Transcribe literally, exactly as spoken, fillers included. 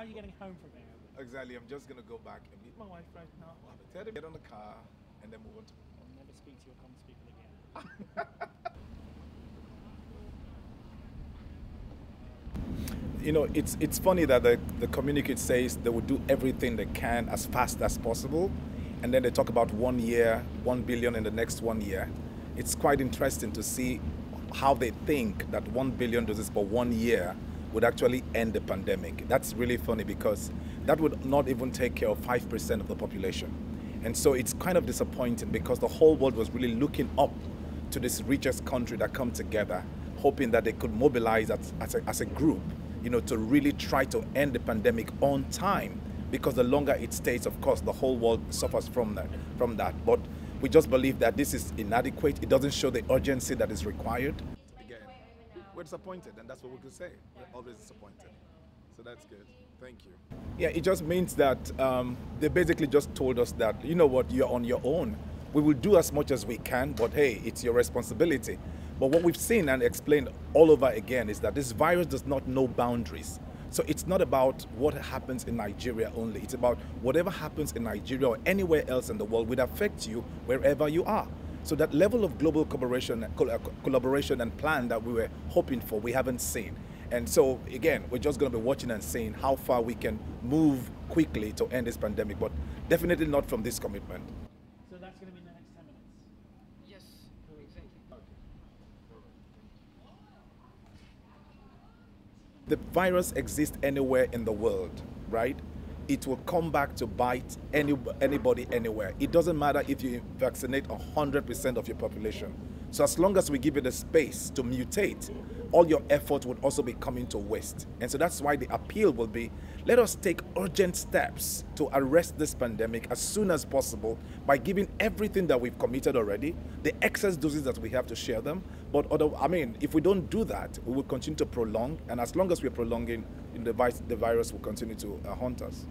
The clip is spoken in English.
how are you getting home from here? Exactly, I'm just going to go back and meet my wife right now. I'll tell them, get on the car and then move on to... I'll never speak to your comms people again. You know, it's, it's funny that the, the communicate says they will do everything they can as fast as possible, and then they talk about one year, one billion in the next one year. It's quite interesting to see how they think that one billion doses for one year would actually end the pandemic. That's really funny because that would not even take care of five percent of the population. And so it's kind of disappointing because the whole world was really looking up to this richest country that come together, hoping that they could mobilize as, as, a, as a group, you know, to really try to end the pandemic on time, because the longer it stays, of course, the whole world suffers from that. From that. But we just believe that this is inadequate. It doesn't show the urgency that is required. We're disappointed, and that's what we could say. We're always disappointed. So that's good. Thank you. Yeah, it just means that um, they basically just told us that, you know what, you're on your own. We will do as much as we can, but hey, it's your responsibility. But what we've seen and explained all over again is that this virus does not know boundaries. So it's not about what happens in Nigeria only. It's about whatever happens in Nigeria or anywhere else in the world would affect you wherever you are. So that level of global collaboration, collaboration and plan that we were hoping for, we haven't seen. And so, again, we're just going to be watching and seeing how far we can move quickly to end this pandemic, but definitely not from this commitment. So that's going to be the next ten minutes? Yes. Exactly. The virus exists anywhere in the world, right? It will come back to bite any, anybody anywhere. It doesn't matter if you vaccinate one hundred percent of your population. So as long as we give it the space to mutate, all your effort would also be coming to waste. And so that's why the appeal will be, let us take urgent steps to arrest this pandemic as soon as possible by giving everything that we've committed already, the excess doses that we have to share them. But although, I mean, if we don't do that, we will continue to prolong. And as long as we're prolonging, the virus will continue to haunt us.